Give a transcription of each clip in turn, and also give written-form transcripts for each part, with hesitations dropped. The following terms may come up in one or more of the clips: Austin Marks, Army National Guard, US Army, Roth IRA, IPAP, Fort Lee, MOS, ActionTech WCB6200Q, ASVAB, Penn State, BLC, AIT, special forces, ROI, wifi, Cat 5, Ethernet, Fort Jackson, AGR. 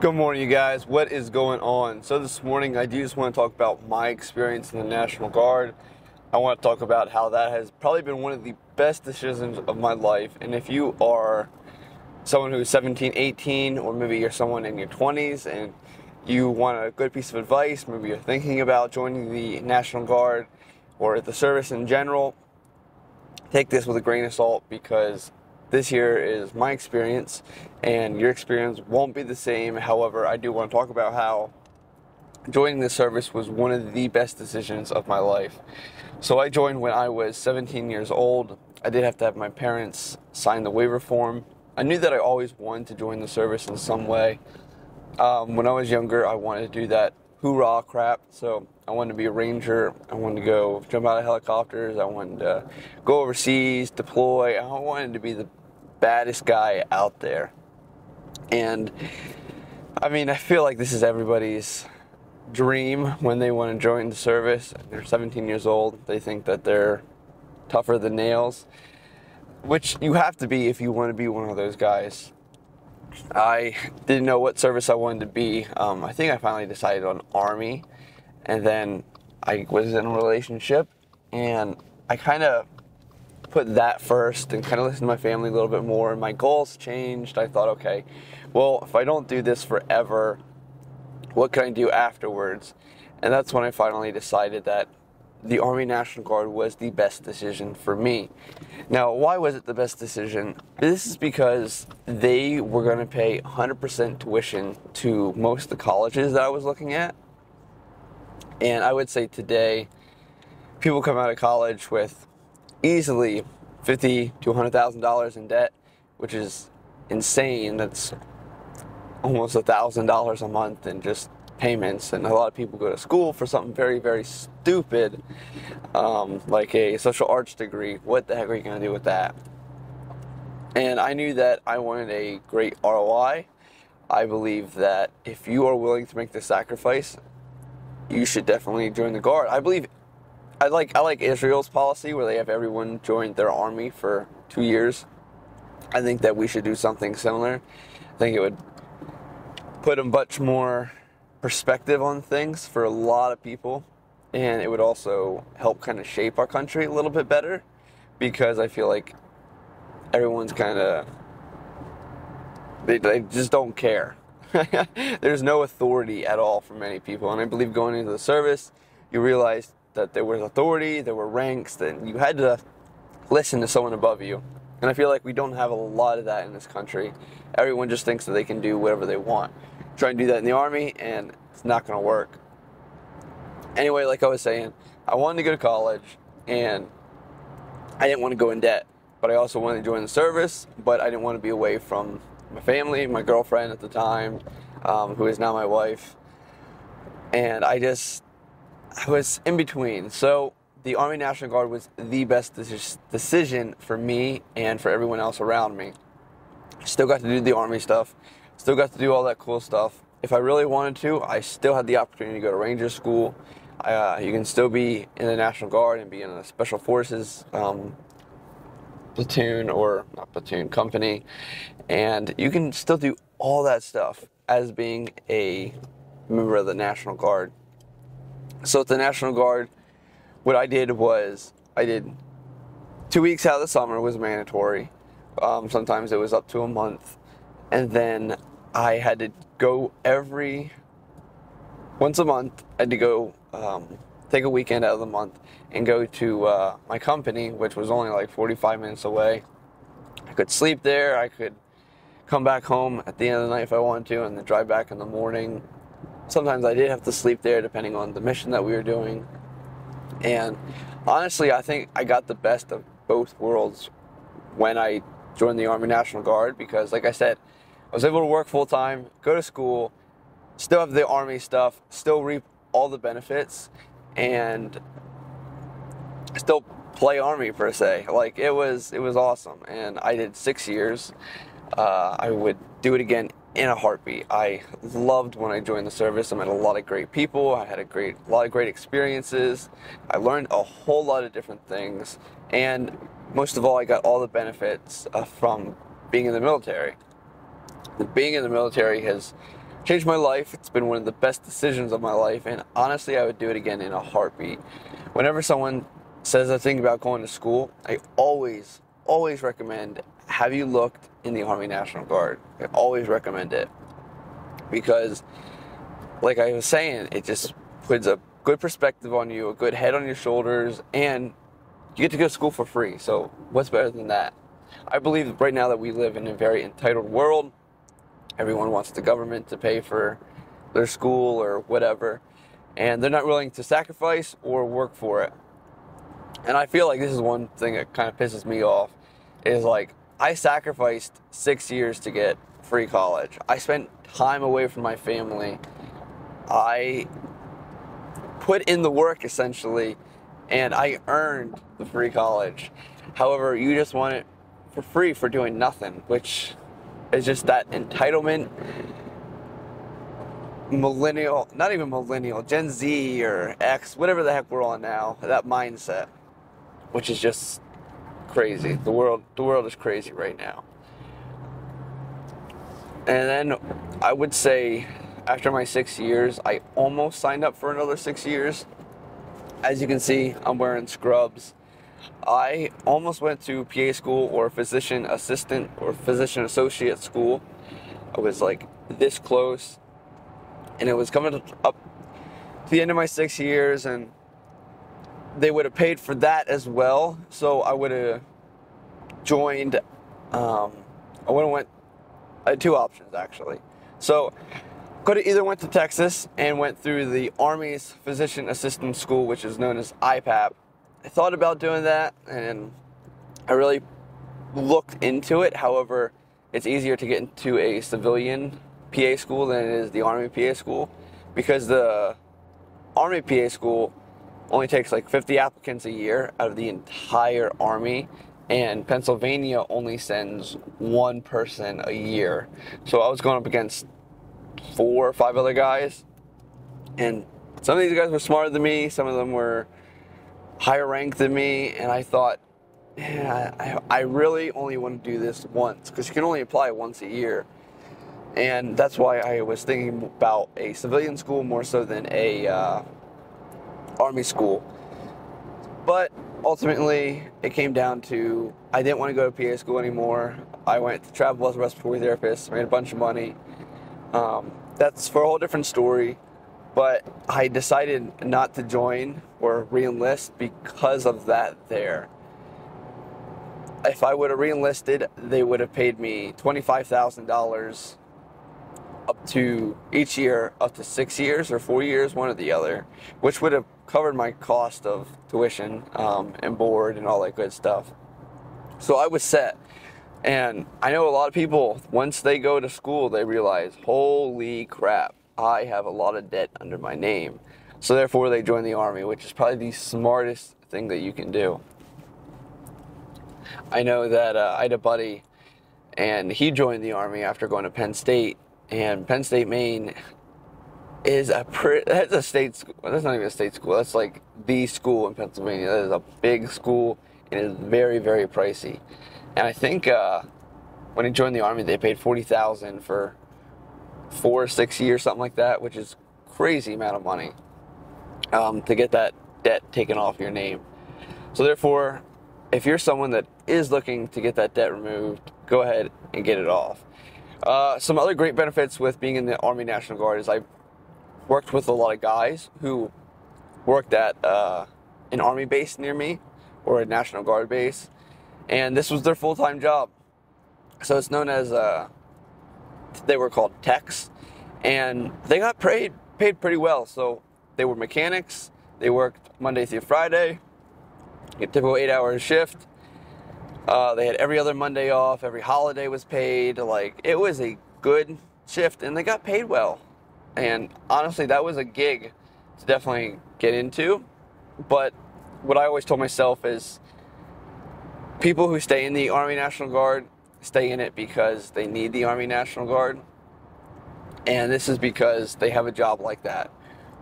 Good morning, you guys. What is going on? So this morning, I do just want to talk about my experience in the National Guard. I want to talk about how that has probably been one of the best decisions of my life. And if you are someone who's 17, 18, or maybe you're someone in your 20s and you want a good piece of advice, maybe you're thinking about joining the National Guard or the service in general, take this with a grain of salt, because this here is my experience, and your experience won't be the same. However, I do want to talk about how joining the service was one of the best decisions of my life. So I joined when I was 17 years old. I did have to have my parents sign the waiver form. I knew that I always wanted to join the service in some way. When I was younger, I wanted to do that hoorah crap. So I wanted to be a ranger, I wanted to go jump out of helicopters, I wanted to go overseas, deploy. I wanted to be the baddest guy out there. And I mean, I feel like this is everybody's dream when they want to join the service. They're 17 years old, they think that they're tougher than nails, which you have to be if you want to be one of those guys. I didn't know what service I wanted to be. I think I finally decided on Army, and then I was in a relationship, and I kind of put that first and kind of listened to my family a little bit more, and my goals changed. I thought, okay, well, if I don't do this forever, what can I do afterwards? And that's when I finally decided that the Army National Guard was the best decision for me. Now, why was it the best decision? This is because they were going to pay 100% tuition to most of the colleges that I was looking at. And I would say today, people come out of college with easily $50,000 to $100,000 in debt, which is insane. That's almost $1,000 a month in just payments. And a lot of people go to school for something very, very stupid, like a social arts degree. What the heck are you going to do with that? And I knew that I wanted a great ROI. I believe that if you are willing to make the sacrifice, you should definitely join the Guard. I believe, I like Israel's policy where they have everyone join their army for 2 years. I think that we should do something similar. I think it would put a much more perspective on things for a lot of people, and it would also help kind of shape our country a little bit better, because I feel like everyone's kind of, they just don't care. There's no authority at all for many people, and I believe going into the service, you realize that there was authority, there were ranks, that you had to listen to someone above you, and I feel like we don't have a lot of that in this country. Everyone just thinks that they can do whatever they want. Try and do that in the Army, and it's not going to work. Anyway, like I was saying, I wanted to go to college, and I didn't want to go in debt, but I also wanted to join the service, but I didn't want to be away from my family, my girlfriend at the time, who is now my wife. And I was in between. So the Army National Guard was the best decision for me and for everyone else around me. Still got to do the Army stuff, still got to do all that cool stuff. If I really wanted to, I still had the opportunity to go to Ranger School. You can still be in the National Guard and be in a Special Forces platoon, or not platoon, company, and you can still do all that stuff as being a member of the National Guard. So at the National Guard, what I did was I did 2 weeks out of the summer was mandatory. Sometimes it was up to a month, and then I had to go once a month. I had to go take a weekend out of the month and go to my company, which was only like 45 minutes away. I could sleep there, I could come back home at the end of the night if I wanted to, and then drive back in the morning. Sometimes I did have to sleep there depending on the mission that we were doing. And honestly, I think I got the best of both worlds when I joined the Army National Guard, because like I said, I was able to work full-time, go to school, still have the Army stuff, still reap all the benefits, and still play Army per se. Like, it was awesome, and I did 6 years. I would do it again in a heartbeat. I loved when I joined the service. I met a lot of great people. I had a lot of great experiences. I learned a whole lot of different things, and most of all, I got all the benefits from being in the military. Being in the military has changed my life. It's been one of the best decisions of my life, and honestly, I would do it again in a heartbeat. Whenever someone says I think about going to school, I always recommend, have you looked in the Army National Guard? I always recommend it, because like I was saying, it just puts a good perspective on you, a good head on your shoulders, and you get to go to school for free. So what's better than that? I believe right now that we live in a very entitled world. Everyone wants the government to pay for their school or whatever, and they're not willing to sacrifice or work for it. And I feel like this is one thing that kind of pisses me off, is like, I sacrificed 6 years to get free college. I spent time away from my family. I put in the work, essentially, and I earned the free college. However, you just want it for free for doing nothing, which is just that entitlement, millennial, not even millennial, Gen Z or X, whatever the heck we're on now, that mindset, which is just crazy. The world is crazy right now. And then I would say after my 6 years, I almost signed up for another 6 years. As you can see, I'm wearing scrubs. I almost went to PA school or physician assistant or physician associate school. I was like this close, and it was coming up to the end of my 6 years, and they would have paid for that as well. So I would have joined, I would have went, I had two options actually. So could have either went to Texas and went through the Army's physician assistant school, which is known as IPAP. I thought about doing that, and I really looked into it. However, it's easier to get into a civilian PA school than it is the Army PA school, because the Army PA school only takes like 50 applicants a year out of the entire Army, and Pennsylvania only sends one person a year. So I was going up against 4 or 5 other guys, and some of these guys were smarter than me, some of them were higher ranked than me, and I thought, yeah, I really only want to do this once, because you can only apply once a year. And that's why I was thinking about a civilian school more so than a Army school. But ultimately, it came down to, I didn't want to go to PA school anymore. I went to travel as a respiratory therapist, made a bunch of money. That's for a whole different story. But I decided not to join or re-enlist because of that there. If I would have re-enlisted, they would have paid me $25,000 up to each year, up to 6 years or 4 years, one or the other, which would have covered my cost of tuition and board and all that good stuff. So I was set. And I know a lot of people, once they go to school, they realize, holy crap, I have a lot of debt under my name. So therefore they join the Army, which is probably the smartest thing that you can do. I know that I had a buddy, and he joined the Army after going to Penn State, and Penn State, Maine is that's a state school. That's not even a state school. That's like the school in Pennsylvania. That is a big school, and it is very, very pricey. And I think when he joined the Army, they paid $40,000 for 4 or 6 years, something like that, which is crazy amount of money to get that debt taken off your name. So therefore, if you're someone that is looking to get that debt removed, go ahead and get it off. Some other great benefits with being in the Army National Guard is I worked with a lot of guys who worked at an Army base near me, or a National Guard base, and this was their full-time job. So it's known as they were called techs, and they got paid pretty well. So they were mechanics. They worked Monday through Friday, a typical 8-hour shift. They had every other Monday off. Every holiday was paid. Like, it was a good shift, and they got paid well. And honestly, that was a gig to definitely get into. But what I always told myself is, people who stay in the Army National Guard stay in it because they need the Army National Guard, and this is because they have a job like that.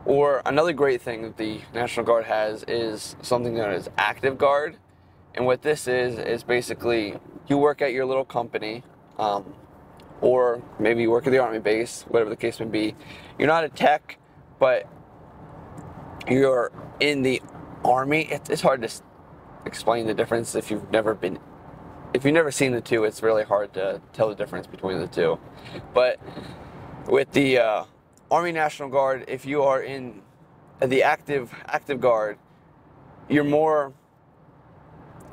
Or another great thing that the National Guard has is something known as active guard, and what this is basically you work at your little company, or maybe you work at the Army base, whatever the case may be. You're not a tech, but you're in the Army. It's hard to explain the difference if you've never been, if you've never seen the two. It's really hard to tell the difference between the two. But with the Army National Guard, if you are in the active guard, you're more,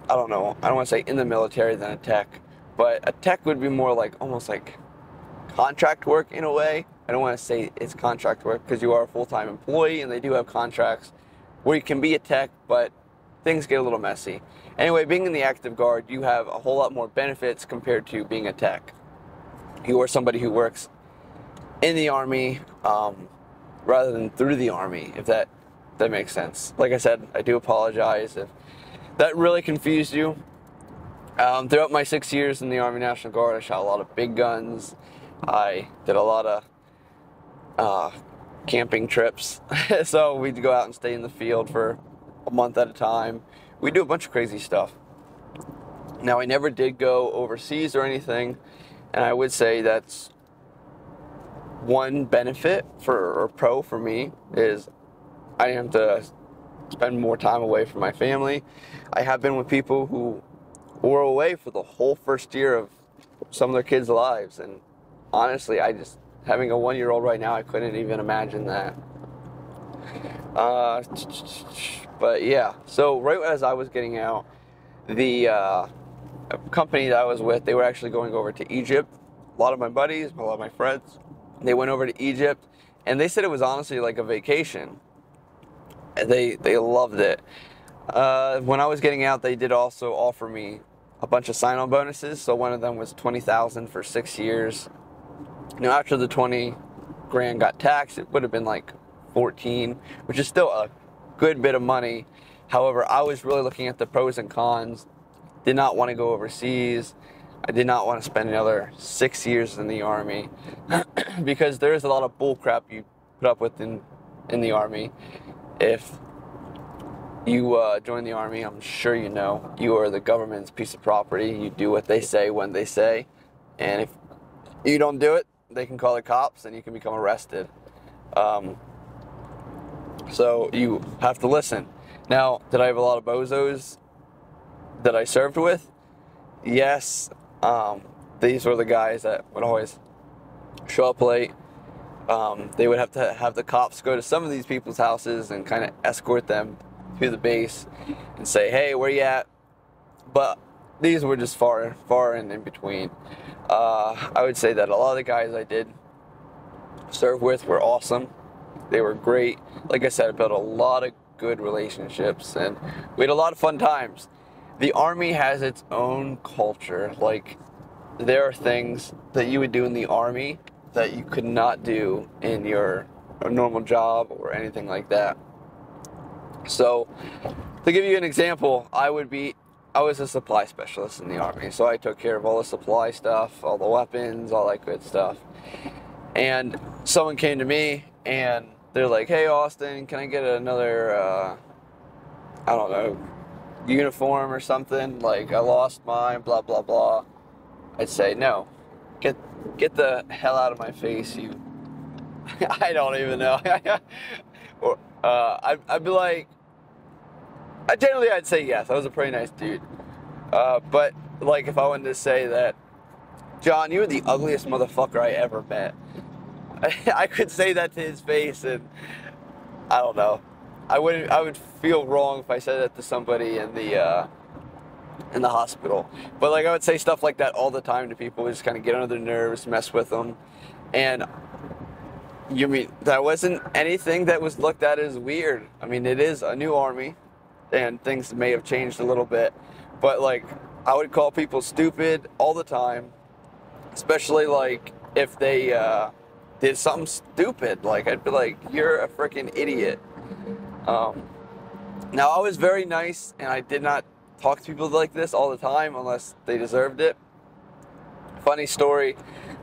I don't know, I don't want to say in the military than a tech, but a tech would be more like almost like contract work in a way. I don't want to say it's contract work because you are a full-time employee and they do have contracts where you can be a tech, but things get a little messy. Anyway, being in the active guard, you have a whole lot more benefits compared to being a tech. You are somebody who works in the Army rather than through the Army, if that makes sense. Like I said, I do apologize if that really confused you. Throughout my 6 years in the Army National Guard, I shot a lot of big guns. I did a lot of camping trips. So we'd go out and stay in the field for a month at a time. We do a bunch of crazy stuff. Now, I never did go overseas or anything, and I would say that's one benefit for me is I didn't have to spend more time away from my family. I have been with people who were away for the whole first year of some of their kids' lives, and honestly, I just, having a one-year-old right now, I couldn't even imagine that. But yeah, so right as I was getting out, the company that I was with, they were actually going over to Egypt. A lot of my buddies, a lot of my friends, they went over to Egypt, and they said it was honestly like a vacation. They loved it. When I was getting out, they did also offer me a bunch of sign-on bonuses. So one of them was $20,000 for 6 years. Now, after the $20,000 got taxed, it would have been like $14,000, which is still a good bit of money. However, I was really looking at the pros and cons. Did not want to go overseas. I did not want to spend another 6 years in the Army because there is a lot of bull crap you put up with in the Army. If you join the Army, I'm sure you know, you are the government's piece of property. You do what they say when they say. And if you don't do it, they can call the cops and you can become arrested. So you have to listen. Now, did I have a lot of bozos that I served with? Yes. These were the guys that would always show up late. They would have to have the cops go to some of these people's houses and kind of escort them to the base and say, hey, where you at? But these were just far and in between. I would say that a lot of the guys I did serve with were awesome. They were great. Like I said, I built a lot of good relationships and we had a lot of fun times. The Army has its own culture. Like, there are things that you would do in the Army that you could not do in your normal job or anything like that. So, to give you an example, I was a supply specialist in the Army, so I took care of all the supply stuff, all the weapons, all that good stuff. And someone came to me and they're like, hey, Austin, can I get another, I don't know, uniform or something? Like, I lost mine, blah, blah, blah. I'd say, no. Get the hell out of my face, you. I don't even know. Or I'd be like, I'd say yes. I was a pretty nice dude. But like, if I wanted to say that, John, you were the ugliest motherfucker I ever met, I could say that to his face, and I don't know. I would feel wrong if I said that to somebody in the hospital. But like, I would say stuff like that all the time to people. We just kind of get under their nerves, mess with them. And you mean that wasn't anything that was looked at as weird. I mean, it is a new Army and things may have changed a little bit, but like, I would call people stupid all the time, especially like if they did something stupid. Like, I'd be like, you're a freaking idiot. Now, I was very nice and I did not talk to people like this all the time unless they deserved it. Funny story,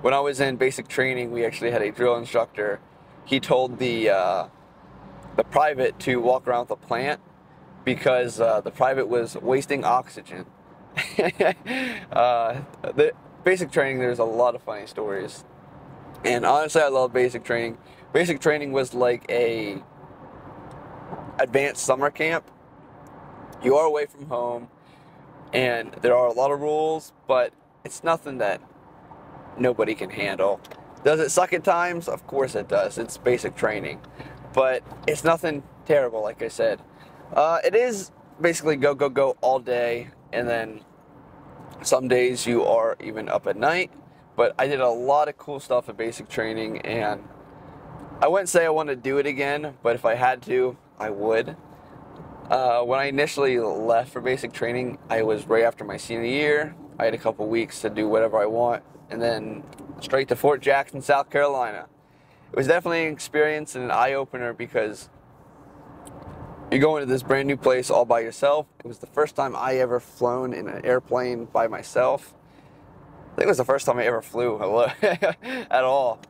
when I was in basic training, we actually had a drill instructor. He told the private to walk around with a plant because the private was wasting oxygen. basic training, there's a lot of funny stories. And honestly, I love basic training. Basic training was like a advanced summer camp. You are away from home, and there are a lot of rules, but it's nothing that nobody can handle. Does it suck at times? Of course it does. It's basic training. But it's nothing terrible, like I said. It is basically go, go, go all day, and then some days you are even up at night. But I did a lot of cool stuff at basic training, and I wouldn't say I want to do it again, but if I had to, I would. When I initially left for basic training, I was right after my senior year. I had a couple weeks to do whatever I want, and then straight to Fort Jackson, South Carolina. It was definitely an experience and an eye-opener, because you're going to this brand new place all by yourself. It was the first time I ever flown in an airplane by myself. I think it was the first time I ever flew at all.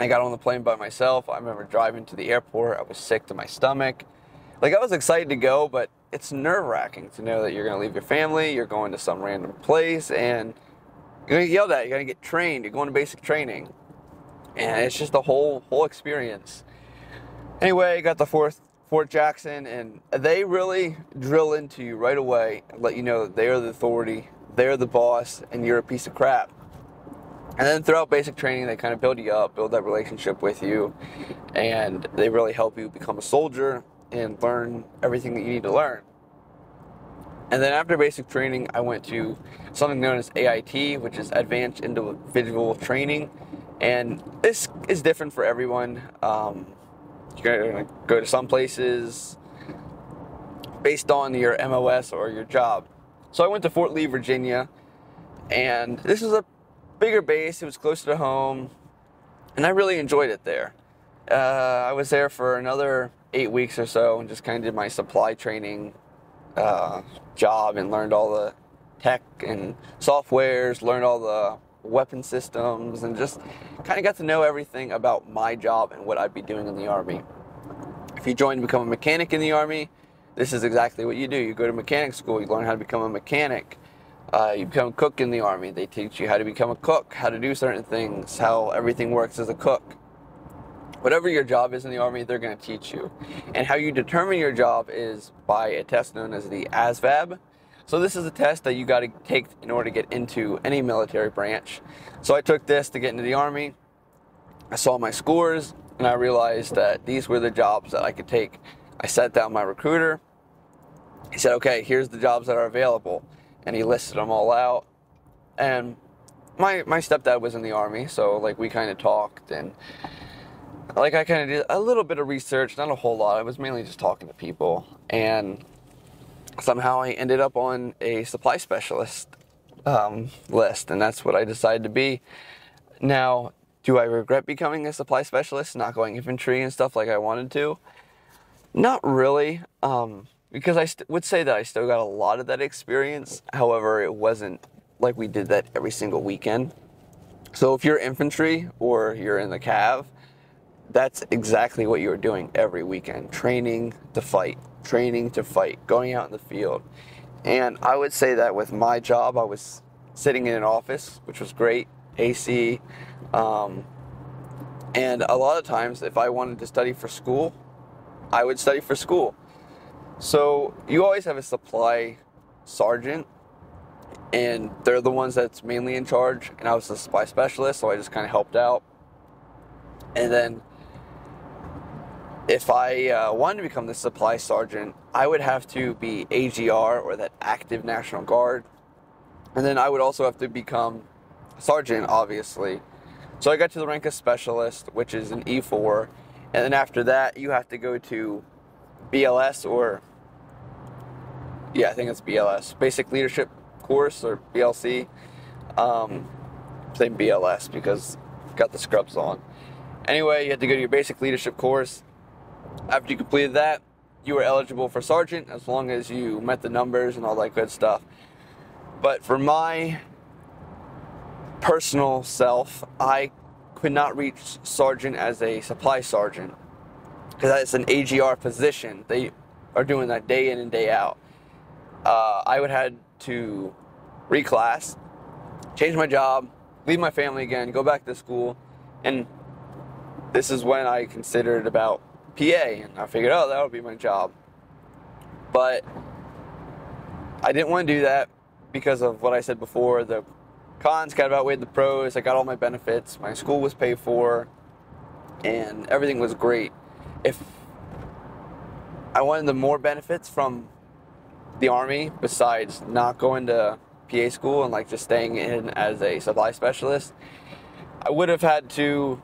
I got on the plane by myself. I remember driving to the airport. I was sick to my stomach. Like, I was excited to go, but it's nerve-wracking to know that you're going to leave your family, you're going to some random place, and you're going to get yelled at, you're going to get trained, you're going to basic training. And it's just the whole experience. Anyway, I got to Fort Jackson, and they really drill into you right away and let you know that they are the authority, they're the boss, and you're a piece of crap. And then throughout basic training, they kind of build you up, build that relationship with you, and they really help you become a soldier and learn everything that you need to learn. And then after basic training, I went to something known as AIT, which is Advanced Individual Training. And this is different for everyone. You're going to go to some places based on your MOS or your job. So I went to Fort Lee, Virginia, and this was a bigger base. It was closer to home, and I really enjoyed it there. I was there for another 8 weeks or so and just kind of did my supply training job and learned all the tech and softwares, learned all the weapon systems, and just kind of got to know everything about my job and what I'd be doing in the Army. If you join to become a mechanic in the Army, this is exactly what you do. You go to mechanic school, you learn how to become a mechanic. You become a cook in the Army. They teach you how to become a cook, how to do certain things, how everything works as a cook. Whatever your job is in the Army, they're going to teach you. And how you determine your job is by a test known as the ASVAB. So this is a test that you got to take in order to get into any military branch. So I took this to get into the Army. I saw my scores, and I realized that these were the jobs that I could take. I sat down my recruiter. He said, okay, here's the jobs that are available. And he listed them all out. And my stepdad was in the Army, so like we kind of talked, and like I kind of did a little bit of research, not a whole lot. I was mainly just talking to people, and somehow I ended up on a supply specialist list, and that's what I decided to be. Now, do I regret becoming a supply specialist, not going infantry and stuff like I wanted to? Not really, because I would say that I still got a lot of that experience. However, it wasn't like we did that every single weekend. So if you're infantry or you're in the cav, that's exactly what you were doing every weekend, training to fight, going out in the field. And I would say that with my job, I was sitting in an office, which was great, AC. And a lot of times, if I wanted to study for school, I would study for school. So you always have a supply sergeant, and they're the ones that's mainly in charge. And I was a supply specialist, so I just kind of helped out. And then if I wanted to become the supply sergeant, I would have to be AGR, or that active National Guard. And then I would also have to become sergeant, obviously. So I got to the rank of specialist, which is an E4. And then after that, you have to go to BLS, or, yeah, I think it's BLS, Basic Leadership Course, or BLC. Say BLS because I've got the scrubs on. Anyway, you had to go to your basic leadership course. After you completed that, you were eligible for sergeant as long as you met the numbers and all that good stuff. But for my personal self, I could not reach sergeant as a supply sergeant, because that's an AGR position. They are doing that day in and day out. I would have to reclass, change my job, leave my family again, go back to school. And this is when I considered about PA, and I figured, oh, that would be my job. But I didn't want to do that because of what I said before. The cons kind of outweighed the pros. I got all my benefits. My school was paid for, and everything was great. If I wanted the more benefits from the Army, besides not going to PA school and like just staying in as a supply specialist, I would have had to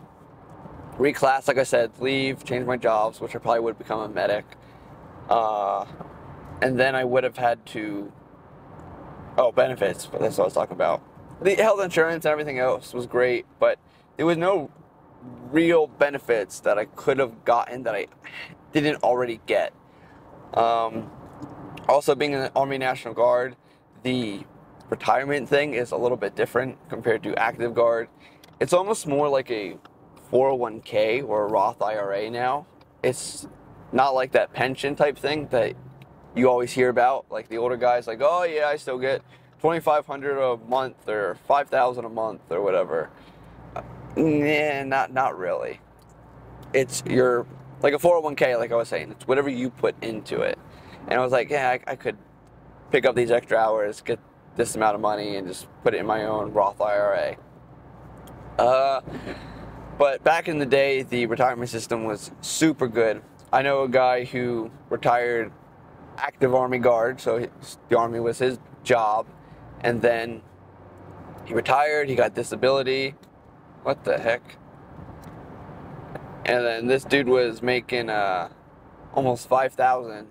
reclass, like I said, leave, change my jobs, which I probably would become a medic. And then I would have had to, oh, benefits, but that's what I was talking about. The health insurance and everything else was great, but there was no real benefits that I could have gotten that I didn't already get. Also, being in the Army National Guard, the retirement thing is a little bit different compared to active guard. It's almost more like a 401k or a Roth IRA now. It's not like that pension type thing that you always hear about. Like the older guys like, oh yeah, I still get $2,500 a month or $5,000 a month or whatever. Nah, not really. It's your, like a 401k, like I was saying, it's whatever you put into it. And I was like, yeah, I could pick up these extra hours, get this amount of money, and just put it in my own Roth IRA. But back in the day, the retirement system was super good. I know a guy who retired active Army Guard, so the Army was his job, and then he retired, he got disability. What the heck? And then this dude was making almost $5,000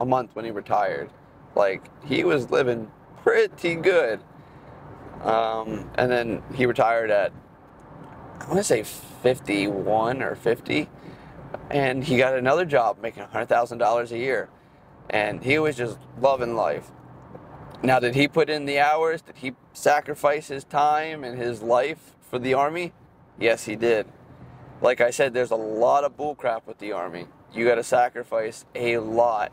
a month when he retired. Like, he was living pretty good. And then he retired at, I want to say 51 or 50. And he got another job making $100,000 a year. And he was just loving life. Now, did he put in the hours? Did he sacrifice his time and his life for the Army? Yes, he did. Like I said, there's a lot of bullcrap with the Army. You got to sacrifice a lot.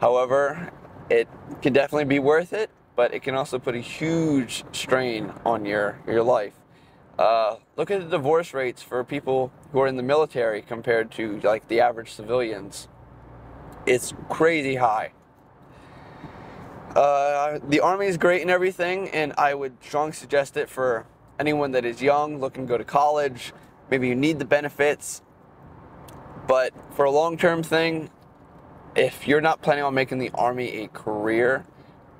However, it can definitely be worth it, but it can also put a huge strain on your life. Look at the divorce rates for people who are in the military compared to like the average civilians. It's crazy high. The Army is great and everything, and I would strongly suggest it for anyone that is young, looking to go to college. Maybe you need the benefits, but for a long-term thing, if you're not planning on making the Army a career,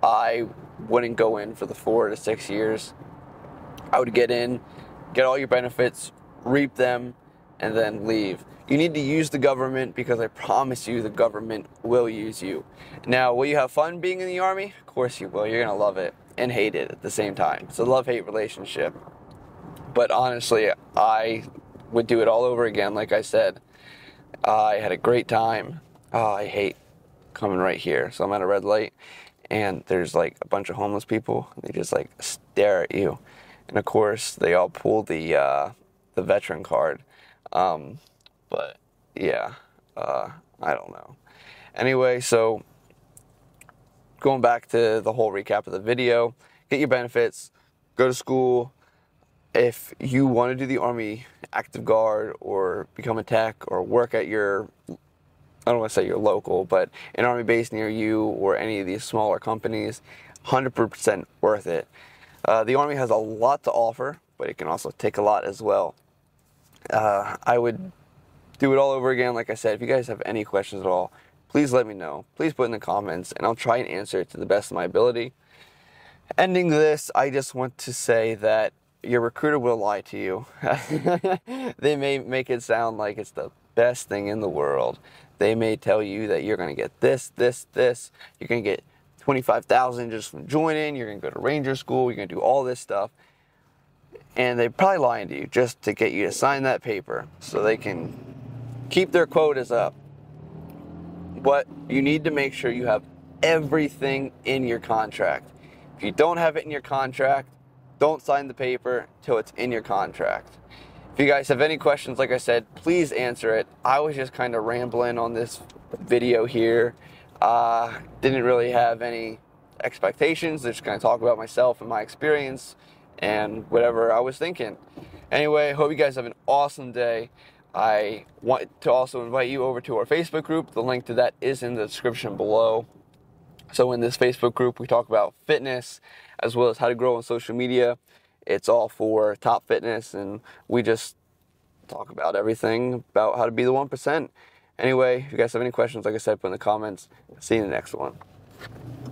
I wouldn't go in for the 4 to 6 years. I would get in, get all your benefits, reap them, and then leave. You need to use the government, because I promise you the government will use you. Now, will you have fun being in the Army? Of course you will. You're going to love it and hate it at the same time. It's a love-hate relationship. But honestly, I would do it all over again. Like I said, I had a great time. Oh, I hate coming right here. So I'm at a red light, and there's like a bunch of homeless people. They just like stare at you, and of course they all pull the veteran card. But yeah, I don't know. Anyway, so going back to the whole recap of the video, get your benefits, go to school. If you want to do the Army active guard or become a tech or work at your, I don't want to say you're local, but an Army base near you or any of these smaller companies, 100% worth it. The Army has a lot to offer, but it can also take a lot as well. I would do it all over again. Like I said, if you guys have any questions at all, please let me know. Please put in the comments, and I'll try and answer it to the best of my ability. Ending this, I just want to say that your recruiter will lie to you. They may make it sound like it's the best thing in the world. They may tell you that you're going to get this, this, this. You're going to get $25,000 just from joining. You're going to go to Ranger School. You're going to do all this stuff. And they're probably lying to you just to get you to sign that paper so they can keep their quotas up. But you need to make sure you have everything in your contract. If you don't have it in your contract, don't sign the paper till it's in your contract. If you guys have any questions, like I said, please answer it. I was just kind of rambling on this video here. Didn't really have any expectations. I just kind of talk about myself and my experience and whatever I was thinking. Anyway, hope you guys have an awesome day. I want to also invite you over to our Facebook group. The link to that is in the description below. So in this Facebook group, we talk about fitness as well as how to grow on social media. It's all for top fitness, and we just talk about everything about how to be the 1%. Anyway, if you guys have any questions, like I said, put in the comments. See you in the next one.